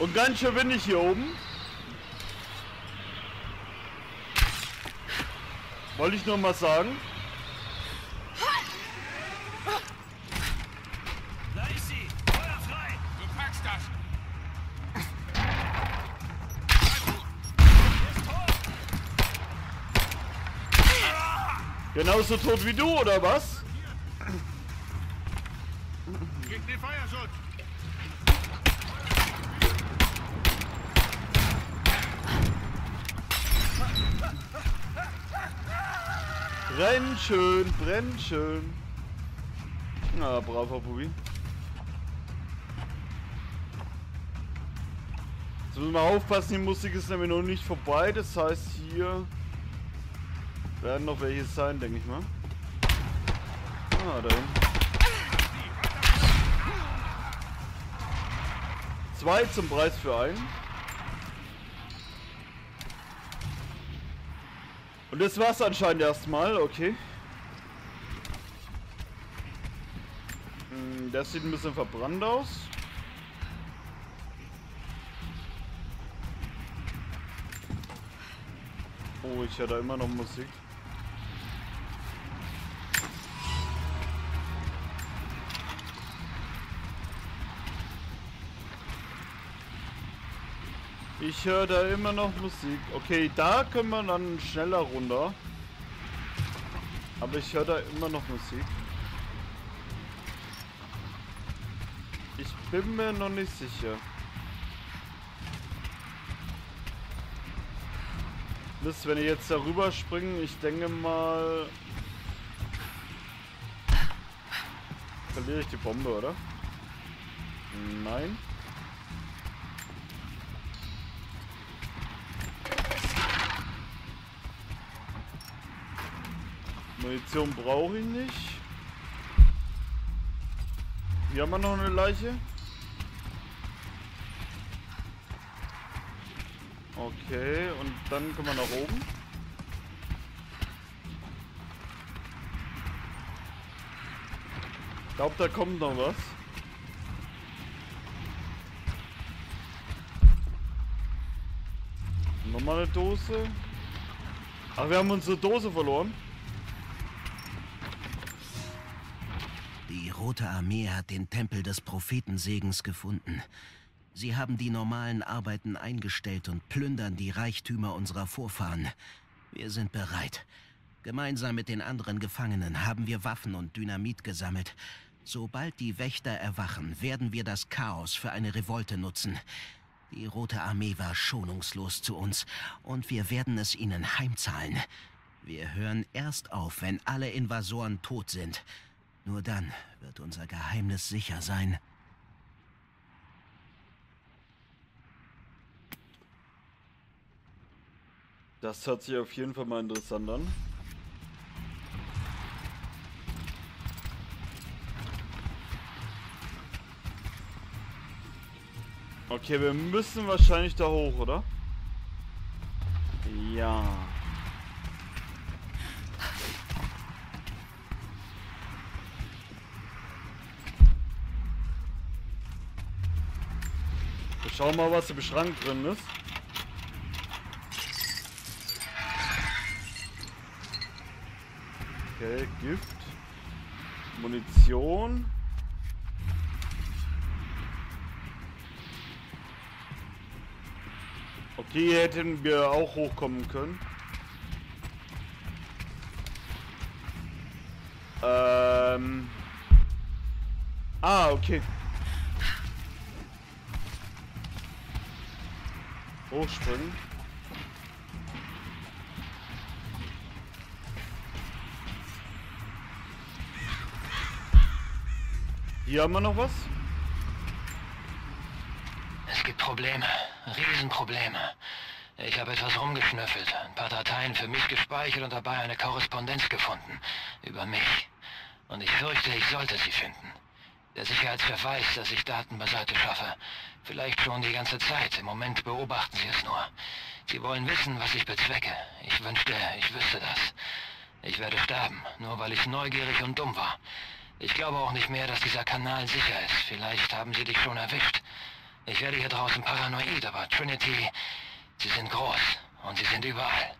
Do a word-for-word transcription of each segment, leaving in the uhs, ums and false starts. Und ganz schön windig hier oben. Wollte ich nur mal sagen. Da ist sie. Feuer frei. Du packst das. Genauso tot wie du, oder was? Gib den Feuerschutz. Brenn schön, brenn schön. Na, braver Bubi. Jetzt müssen wir aufpassen, die Musik ist nämlich noch nicht vorbei. Das heißt, hier werden noch welche sein, denke ich mal. Ah, da hinten. Zwei zum Preis für einen. Und das war's anscheinend erstmal, okay. Das sieht ein bisschen verbrannt aus. Oh, ich höre da immer noch Musik. Ich höre da immer noch Musik. Okay, da können wir dann schneller runter. Aber ich höre da immer noch Musik. Ich bin mir noch nicht sicher. Das, wenn ich jetzt darüber springe, ich denke mal... Verliere ich die Bombe, oder? Nein. Munition brauche ich nicht. Hier haben wir noch eine Leiche. Okay, und dann kommen wir nach oben. Ich glaube, da kommt noch was. Nochmal eine Dose. Ach, wir haben unsere Dose verloren. Die Rote Armee hat den Tempel des Prophetensegens gefunden. Sie haben die normalen Arbeiten eingestellt und plündern die Reichtümer unserer Vorfahren. Wir sind bereit. Gemeinsam mit den anderen Gefangenen haben wir Waffen und Dynamit gesammelt. Sobald die Wächter erwachen, werden wir das Chaos für eine Revolte nutzen. Die Rote Armee war schonungslos zu uns und wir werden es ihnen heimzahlen. Wir hören erst auf, wenn alle Invasoren tot sind. Nur dann wird unser Geheimnis sicher sein. Das hört sich auf jeden Fall mal interessant an. Okay, wir müssen wahrscheinlich da hoch, oder? Ja. Schau mal, was im Schrank drin ist. Okay, Gift. Munition. Okay, hier hätten wir auch hochkommen können. Ähm. Ah, okay. Hochspringen. Hier haben wir noch was? Es gibt Probleme. Riesenprobleme. Ich habe etwas rumgeschnüffelt. Ein paar Dateien für mich gespeichert und dabei eine Korrespondenz gefunden. Über mich. Und ich fürchte, ich sollte sie finden. Der Sicherheitschef weiß, dass ich Daten beiseite schaffe. Vielleicht schon die ganze Zeit. Im Moment beobachten sie es nur. Sie wollen wissen, was ich bezwecke. Ich wünschte, ich wüsste das. Ich werde sterben, nur weil ich neugierig und dumm war. Ich glaube auch nicht mehr, dass dieser Kanal sicher ist. Vielleicht haben sie dich schon erwischt. Ich werde hier draußen paranoid, aber Trinity, sie sind groß und sie sind überall.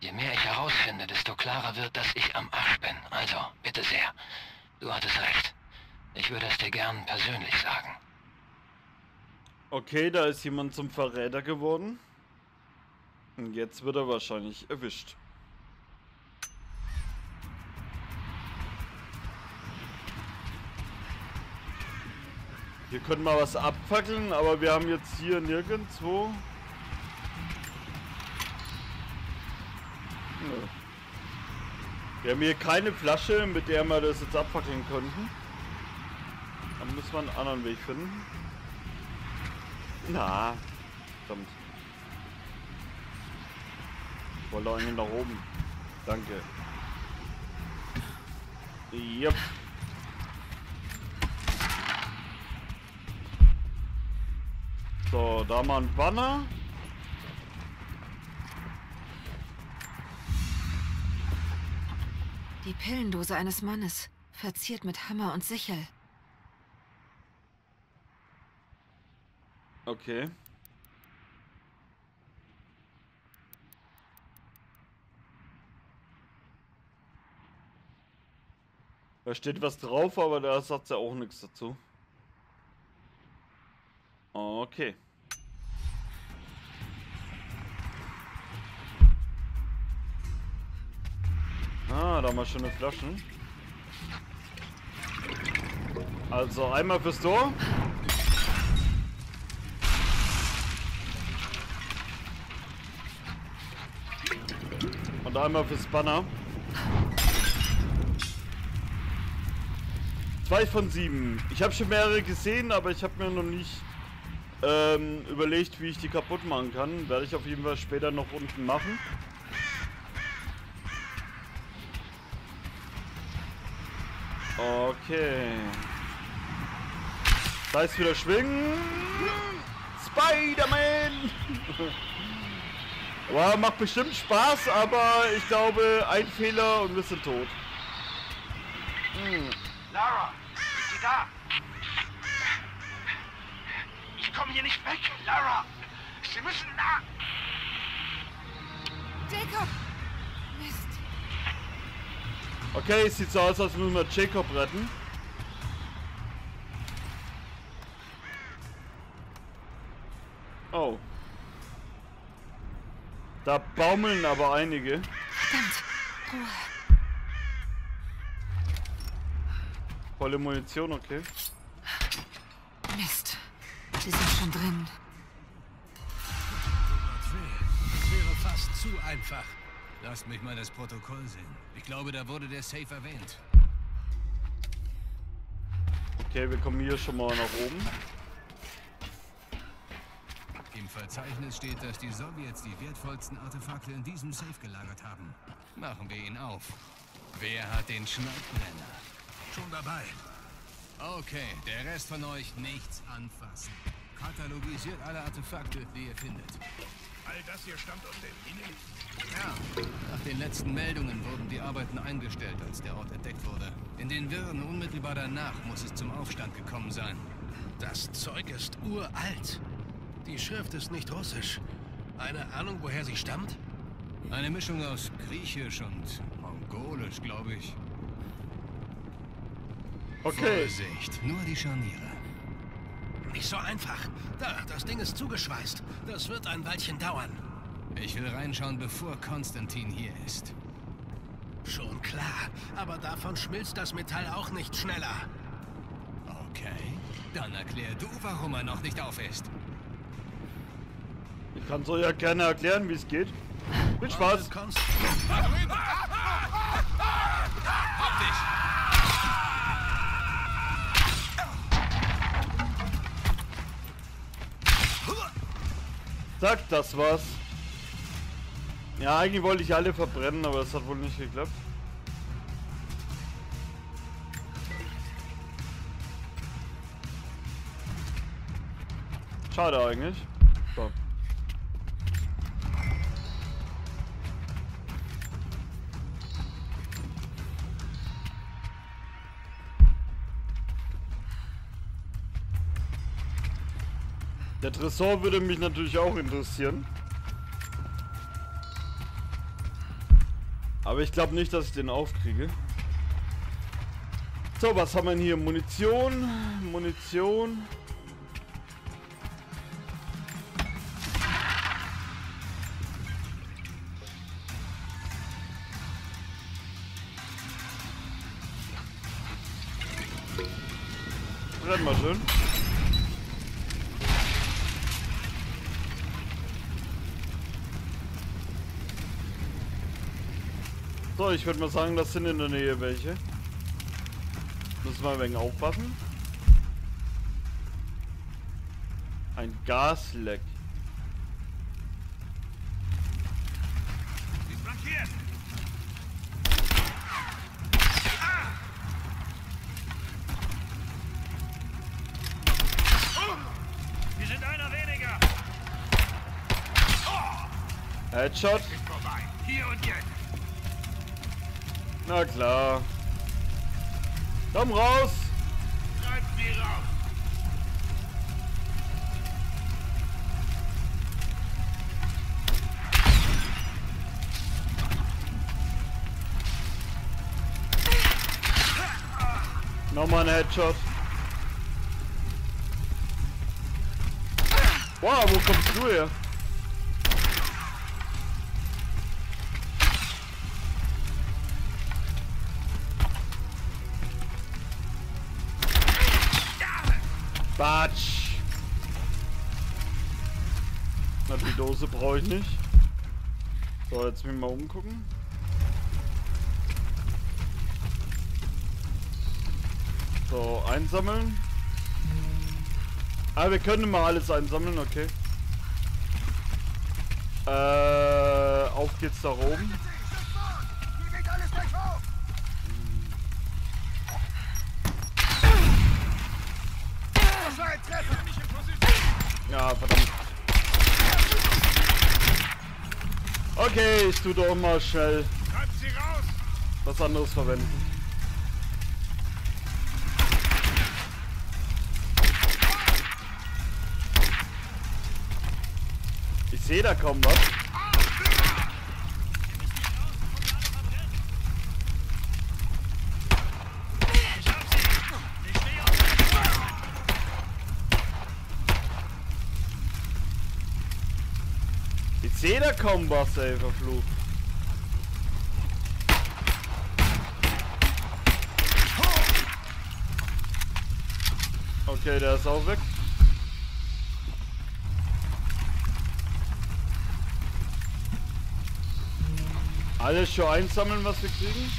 Je mehr ich herausfinde, desto klarer wird, dass ich am Arsch bin. Also, bitte sehr. Du hattest recht. Ich würde es dir gern persönlich sagen. Okay, da ist jemand zum Verräter geworden. Und jetzt wird er wahrscheinlich erwischt. Hier können wir was abfackeln, aber wir haben jetzt hier nirgendwo. Nö. Wir haben hier keine Flasche, mit der wir das jetzt abfackeln könnten. Dann müssen wir einen anderen Weg finden. Na, verdammt. Ich wollte eigentlich nach oben. Danke. Yep. So, da mal ein Banner. Die Pillendose eines Mannes, verziert mit Hammer und Sichel. Okay. Da steht was drauf, aber da sagt ja auch nichts dazu. Okay. Ah, da mal schöne Flaschen. Also einmal fürs Tor. Und einmal fürs Banner. Zwei von sieben. Ich habe schon mehrere gesehen, aber ich habe mir noch nicht Ähm, überlegt, wie ich die kaputt machen kann. Werde ich auf jeden Fall später noch unten machen. Okay. Da ist wieder Schwingen. Spider-Man! Wow, macht bestimmt Spaß, aber ich glaube, ein Fehler und wir sind tot. Hm. Lara, bist du da? Ich komme hier nicht weg, Lara! Sie müssen nach! Jacob! Mist! Okay, es sieht so aus, als würden wir Jacob retten. Oh. Da baumeln aber einige. Verdammt! Ruhe! Volle Munition, okay. Mist! Sie sind schon drin. Das wäre fast zu einfach. Lasst mich mal das Protokoll sehen. Ich glaube, da wurde der Safe erwähnt. Okay, wir kommen hier schon mal nach oben. Im Verzeichnis steht, dass die Sowjets die wertvollsten Artefakte in diesem Safe gelagert haben. Machen wir ihn auf. Wer hat den Schneidbrenner? Schon dabei. Okay, der Rest von euch nichts anfassen. Katalogisiert alle Artefakte, die ihr findet. All das hier stammt aus dem Inneren. Ja, nach den letzten Meldungen wurden die Arbeiten eingestellt, als der Ort entdeckt wurde. In den Wirren unmittelbar danach muss es zum Aufstand gekommen sein. Das Zeug ist uralt. Die Schrift ist nicht russisch. Eine Ahnung, woher sie stammt? Eine Mischung aus Griechisch und Mongolisch, glaube ich. Okay. Vorsicht, nur die Scharniere. Nicht so einfach. Da, das Ding ist zugeschweißt. Das wird ein Weilchen dauern. Ich will reinschauen, bevor Konstantin hier ist. Schon klar, aber davon schmilzt das Metall auch nicht schneller. Okay, dann erklär du, warum er noch nicht auf ist. Ich kann so ja gerne erklären, wie es geht. Viel Spaß. Zack, das war's. Ja, eigentlich wollte ich alle verbrennen, aber das hat wohl nicht geklappt. Schade eigentlich. So. Der Tresor würde mich natürlich auch interessieren. Aber ich glaube nicht, dass ich den aufkriege. So, was haben wir denn hier? Munition, Munition. Renn mal schön. So, ich würde mal sagen, das sind in der Nähe welche. Müssen wir ein wenig aufpassen. Ein Gasleck. Wir sind einer weniger. Headshot. Hier und jetzt. Na klar. Komm raus! Treibt sie raus! Nochmal ein Headshot. Wow, wo kommst du her? Batsch! Na, die Dose brauche ich nicht. So, jetzt mich mal umgucken. So, einsammeln. Ah, wir können mal alles einsammeln, okay. Äh, auf geht's da oben. Ja, verdammt. Okay, ich tue doch mal schnell was anderes verwenden. Ich sehe da kaum was. Ich sehe da kaum was, ey, verflucht. Okay, der ist auch weg. Alles schon einsammeln, was wir kriegen.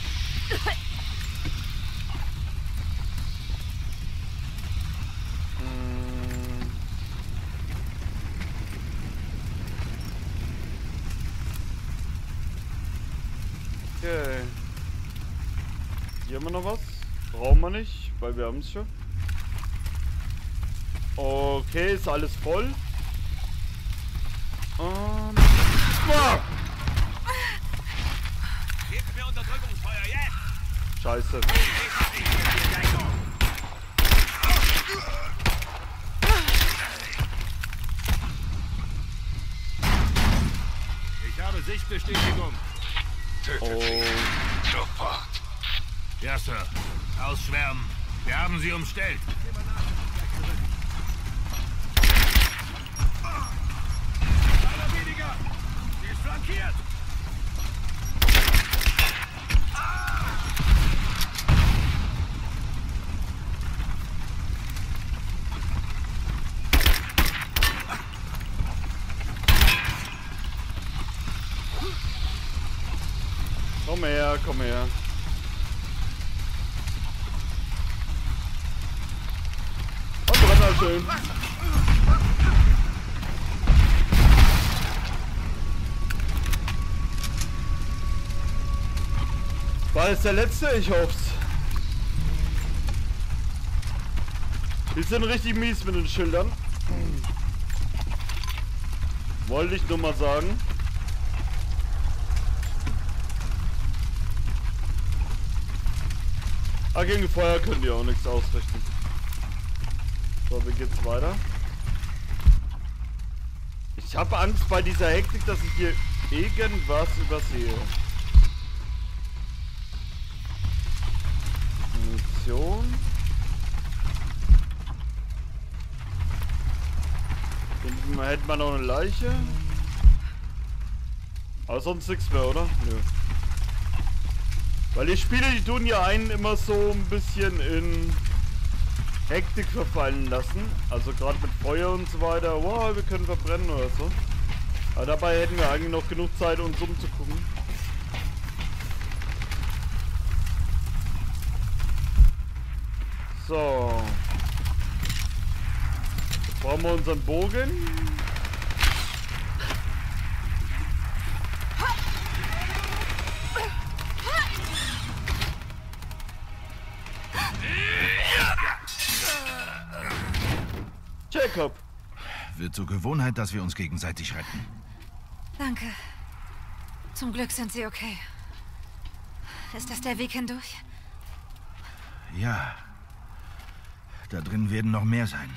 Okay. Hier haben wir noch was. Brauchen wir nicht, weil wir haben es schon. Okay, ist alles voll. Und... Ah! Scheiße. Ich habe Sichtbestätigung. Tötet oh. Sie. Sofort. Ja, Sir. Ausschwärmen. Wir haben sie umstellt. Einer weniger. Sie ist flankiert. Komm her, komm her. Und brennt schön. War es der letzte? Ich hoff's. Die sind richtig mies mit den Schildern. Wollte ich nur mal sagen. Ah, gegen Feuer könnt ihr auch nichts ausrichten. So, wie geht's weiter? Ich habe Angst bei dieser Hektik, dass ich hier irgendwas übersehe. Munition. Hinten hätten wir noch eine Leiche. Aber sonst nichts mehr, oder? Nö. Weil die Spiele, die tun ja einen immer so ein bisschen in Hektik verfallen lassen. Also gerade mit Feuer und so weiter. Wow, wir können verbrennen oder so. Aber dabei hätten wir eigentlich noch genug Zeit, uns umzugucken. So. Jetzt brauchen wir unseren Bogen. Jacob. Wird zur Gewohnheit, dass wir uns gegenseitig retten. Danke. Zum Glück sind Sie okay. Ist das der Weg hindurch? Ja. Da drin werden noch mehr sein.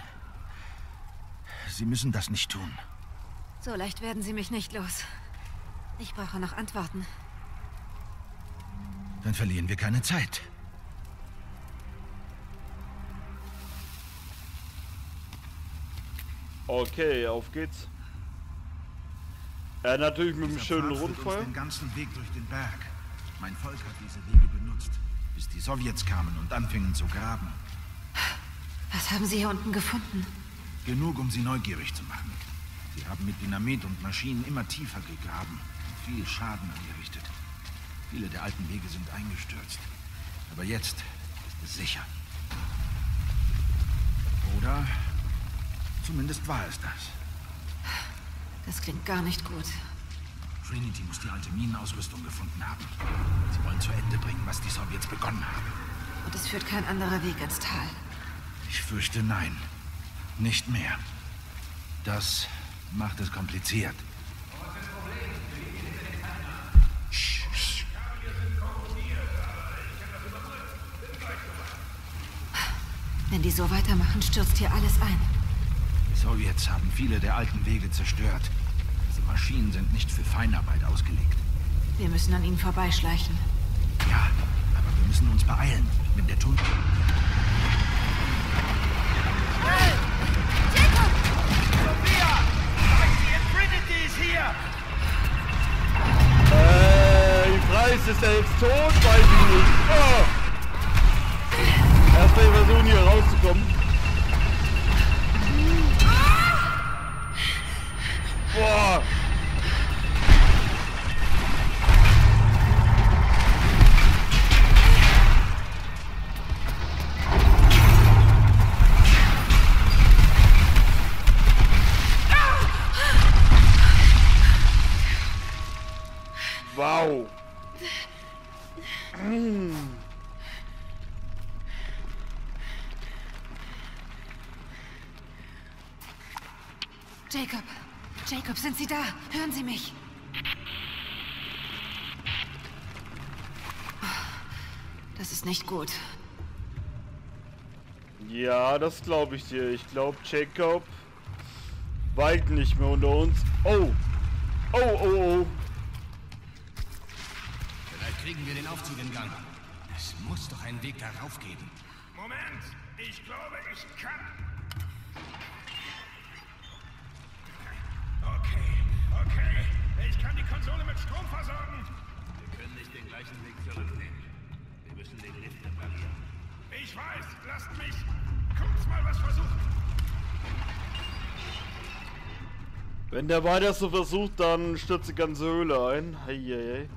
Sie müssen das nicht tun. So leicht werden Sie mich nicht los. Ich brauche noch Antworten. Dann verlieren wir keine Zeit. Okay, auf geht's. Ja, natürlich mit einem schönen Rundfeuer. Den ganzen Weg durch den Berg. Mein Volk hat diese Wege benutzt, bis die Sowjets kamen und anfingen zu graben. Was haben Sie hier unten gefunden? Genug, um sie neugierig zu machen. Sie haben mit Dynamit und Maschinen immer tiefer gegraben und viel Schaden angerichtet. Viele der alten Wege sind eingestürzt. Aber jetzt ist es sicher. Oder? Zumindest war es das. Das klingt gar nicht gut. Trinity muss die alte Minenausrüstung gefunden haben. Sie wollen zu Ende bringen, was die Sowjets begonnen haben. Und es führt kein anderer Weg ins Tal. Ich fürchte, nein. Nicht mehr. Das macht es kompliziert. Wenn die so weitermachen, stürzt hier alles ein. Die Sowjets haben viele der alten Wege zerstört. Diese Maschinen sind nicht für Feinarbeit ausgelegt. Wir müssen an ihnen vorbeischleichen. Ja, aber wir müssen uns beeilen, wenn der Tunnel... Hey! Jacob! Sophia! Trinity ist hier! Äh, die Preis ist er jetzt tot? Weiß ich nicht. Oh! Erstmal versuchen, hier rauszukommen. Boah! Wow! Jacob! Jacob, sind Sie da? Hören Sie mich? Das ist nicht gut. Ja, das glaube ich dir. Ich glaube, Jacob weilt nicht mehr unter uns. Oh! Oh, oh, oh! Vielleicht kriegen wir den Aufzug in Gang. Es muss doch einen Weg darauf geben. Moment! Ich glaube, ich kann... Okay, okay. Ich kann die Konsole mit Strom versorgen. Wir können nicht den gleichen Weg zurücknehmen. Wir müssen den Lift reparieren. Ich weiß, lasst mich kurz mal was versuchen. Wenn der weiter so versucht, dann stürzt die ganze Höhle ein. Hei, hei.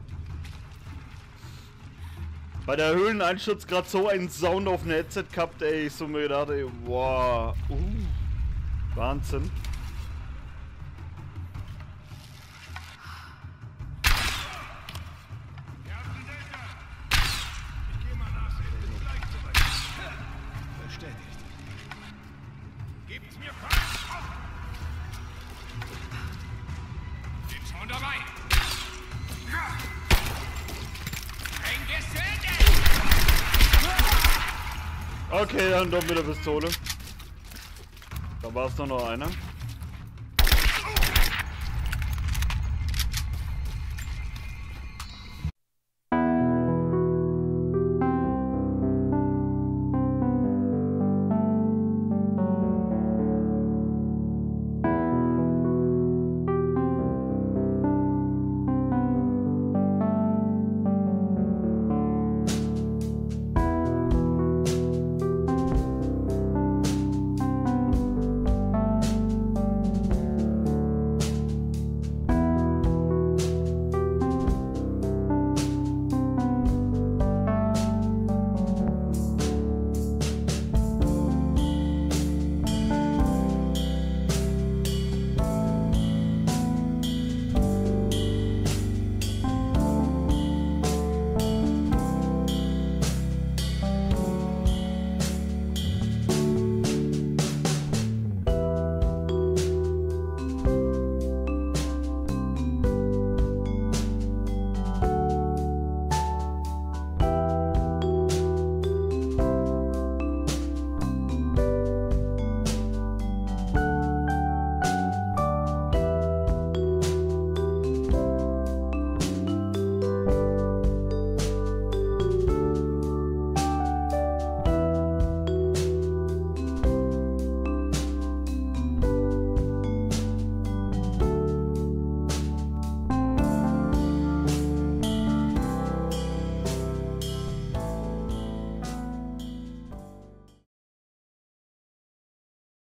Bei der Höhleneinsturz gerade so einen Sound auf dem Headset gehabt, ey. Ich so mir gedacht, ey, wow. Uh, Wahnsinn. Okay, dann doch mit der Pistole. Da war es doch noch einer.